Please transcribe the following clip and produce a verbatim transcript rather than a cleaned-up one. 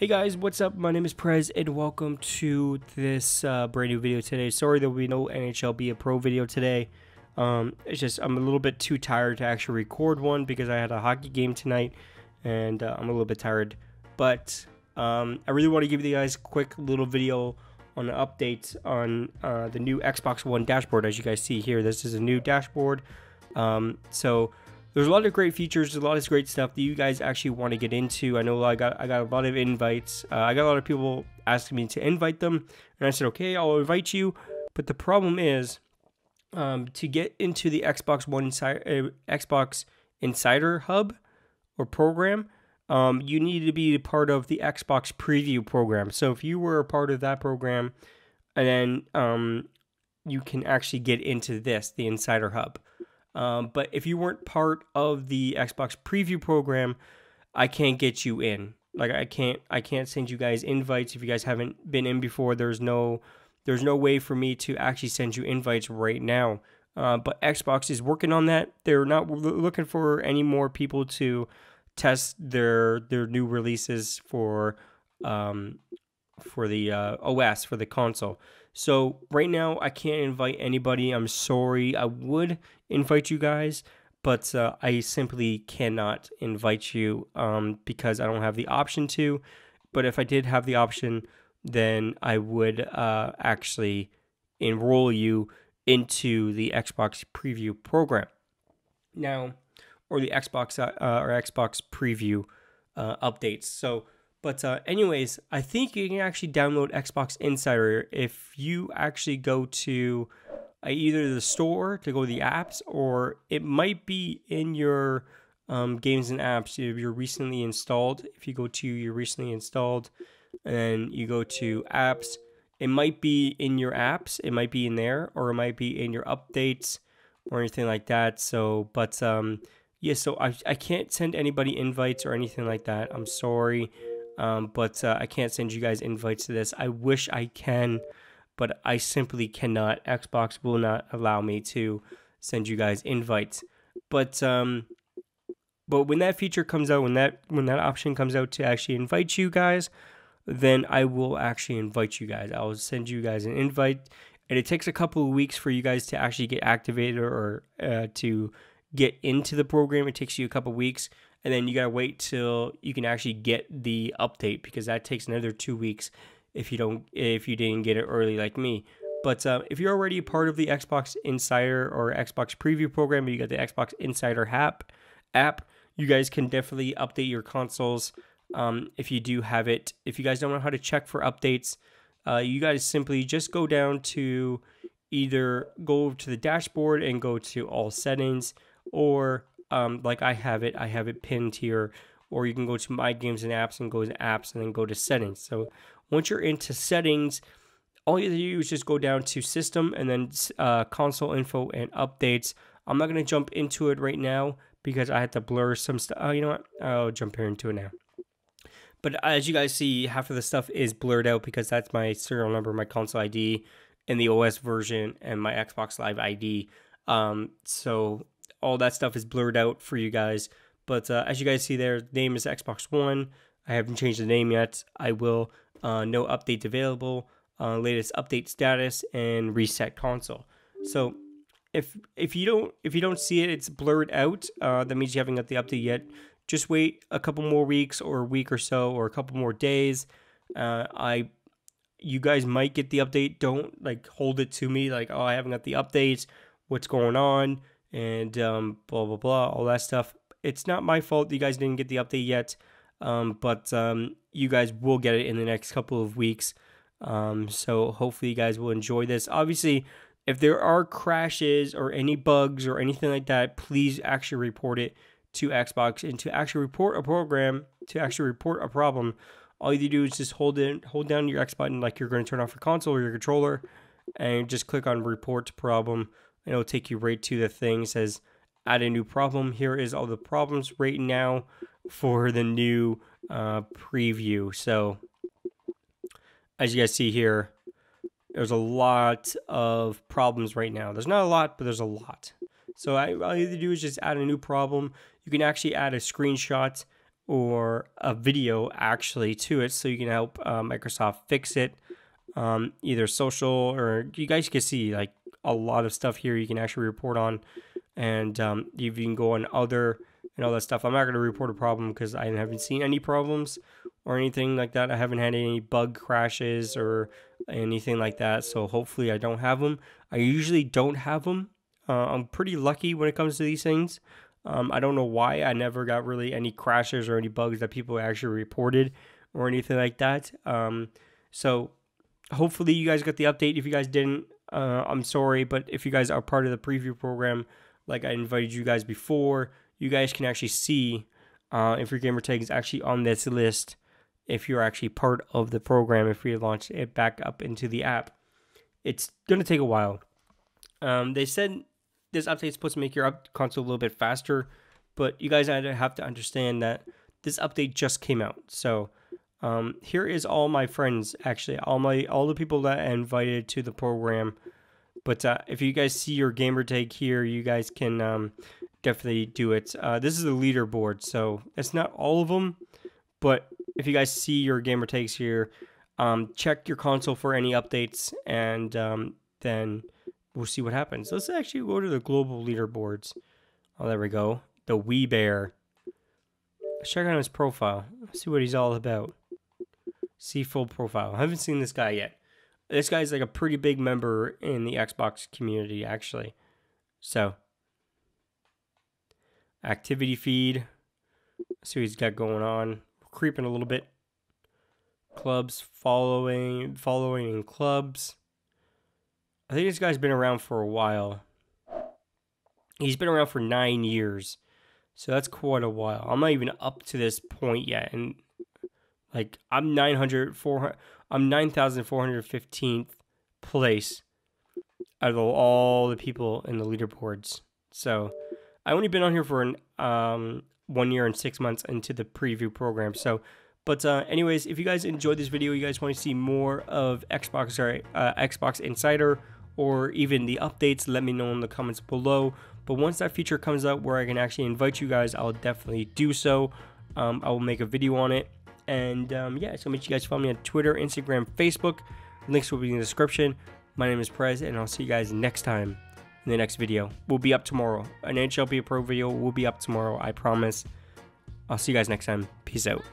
Hey guys, what's up? My name is Prez and welcome to this uh, brand new video today. Sorry there will be no N H L B A Pro video today. Um, it's just I'm a little bit too tired to actually record one because I had a hockey game tonight and uh, I'm a little bit tired. But um, I really want to give you guys a quick little video on an update on uh, the new Xbox One dashboard. As you guys see here, this is a new dashboard. Um, so... There's a lot of great features, a lot of great stuff that you guys actually want to get into. I know I got I got a lot of invites. Uh, I got a lot of people asking me to invite them, and I said, okay, I'll invite you. But the problem is, um, to get into the Xbox One Insider, uh, Xbox Insider Hub or program, um, you need to be a part of the Xbox Preview program. So if you were a part of that program, and then um, you can actually get into this, the Insider Hub. Um, but if you weren't part of the Xbox Preview program, I can't get you in. Like I can't, I can't send you guys invites if you guys haven't been in before. There's no, there's no way for me to actually send you invites right now. Uh, but Xbox is working on that. They're not looking for any more people to test their their new releases for, um, for the uh, O S for the console. So right now I can't invite anybody. I'm sorry. I would invite you guys, but uh, I simply cannot invite you um, because I don't have the option to. But if I did have the option, then I would uh, actually enroll you into the Xbox Preview program now, or the Xbox uh, or Xbox Preview uh, updates. So. But uh, anyways, I think you can actually download Xbox Insider if you actually go to either the store to go to the apps, or it might be in your um, games and apps if you're recently installed. If you go to your recently installed and you go to apps, it might be in your apps. It might be in there, or it might be in your updates or anything like that. So, but um, yeah, so I, I can't send anybody invites or anything like that. I'm sorry. Um, but uh, I can't send you guys invites to this. I wish I can, but I simply cannot. Xbox will not allow me to send you guys invites. But um, but when that feature comes out, when that when that option comes out to actually invite you guys, then I will actually invite you guys. I will send you guys an invite, and it takes a couple of weeks for you guys to actually get activated or uh, to get into the program. It takes you a couple of weeks. And then you gotta wait till you can actually get the update, because that takes another two weeks if you don't if you didn't get it early like me. But uh, if you're already a part of the Xbox Insider or Xbox Preview program, you got the Xbox Insider app. App, you guys can definitely update your consoles um, if you do have it. If you guys don't know how to check for updates, uh, you guys simply just go down to either go to the dashboard and go to all settings, or Um, like I have it, I have it pinned here, or you can go to my games and apps and go to apps and then go to settings. So once you're into settings, all you have to do is just go down to system and then uh, console info and updates. I'm not going to jump into it right now because I had to blur some stuff. Oh, you know what? I'll jump here into it now. But as you guys see, half of the stuff is blurred out because that's my serial number, my console I D, and the O S version, and my Xbox Live I D. Um, so... all that stuff is blurred out for you guys. But uh, as you guys see there, name is Xbox One. I haven't changed the name yet. I will. Uh, no updates available. Uh, latest update status and reset console. So if if you don't if you don't see it, it's blurred out. Uh, that means you haven't got the update yet. Just wait a couple more weeks, or a week or so, or a couple more days. Uh, I you guys might get the update. Don't like hold it to me like, oh, I haven't got the updates. What's going on? And um, blah, blah, blah, all that stuff. It's not my fault that you guys didn't get the update yet, um, but um, you guys will get it in the next couple of weeks. Um, so hopefully you guys will enjoy this. Obviously, if there are crashes or any bugs or anything like that, please actually report it to Xbox. And to actually report a program, to actually report a problem, all you do is just hold it, hold down your X button like you're going to turn off your console or your controller, and just click on report problem. And it'll take you right to the thing. It says add a new problem. Here is all the problems right now for the new uh, preview. So as you guys see here, there's a lot of problems right now. There's not a lot, but there's a lot. So I, all you have to do is just add a new problem. You can actually add a screenshot or a video actually to it, so you can help uh, Microsoft fix it, um, either social, or you guys can see like a lot of stuff here you can actually report on, and um, you can go on other and all that stuff. I'm not going to report a problem because I haven't seen any problems or anything like that. I haven't had any bug crashes or anything like that, so hopefully I don't have them. I usually don't have them. Uh, I'm pretty lucky when it comes to these things. Um, I don't know why. I never got really any crashes or any bugs that people actually reported or anything like that. Um, so hopefully you guys got the update. If you guys didn't, uh, I'm sorry, but if you guys are part of the preview program, like I invited you guys before, you guys can actually see uh, if your gamertag is actually on this list, if you're actually part of the program, if we launch it back up into the app. It's going to take a while. Um, they said this update is supposed to make your up console a little bit faster, but you guys have to understand that this update just came out. So um, here is all my friends, actually, all my all the people that I invited to the program. But uh, if you guys see your gamertag here, you guys can um, definitely do it. Uh, this is a leaderboard, so it's not all of them, but if you guys see your gamertags here, um, check your console for any updates, and um, then we'll see what happens. Let's actually go to the global leaderboards. Oh, there we go. The Wii Bear. Let's check out his profile. Let's see what he's all about. See full profile. I haven't seen this guy yet. This guy's like a pretty big member in the Xbox community, actually. So, activity feed. Let's see what he's got going on. We're creeping a little bit. Clubs, following, following in clubs. I think this guy's been around for a while. He's been around for nine years. So that's quite a while. I'm not even up to this point yet. And like I'm nine hundred, four hundred, I'm nine thousand four hundred fifteenth place out of all the people in the leaderboards. So I only been on here for an um one year and six months into the preview program. So But uh, anyways, if you guys enjoyed this video, you guys want to see more of Xbox or uh, Xbox Insider or even the updates, let me know in the comments below. But once that feature comes up where I can actually invite you guys, I'll definitely do so. Um, I will make a video on it. And um, yeah, so make sure you guys follow me on Twitter, Instagram, Facebook. Links will be in the description. My name is Prez, and I'll see you guys next time in the next video. We'll be up tomorrow. An H L P Pro video will be up tomorrow, I promise. I'll see you guys next time. Peace out.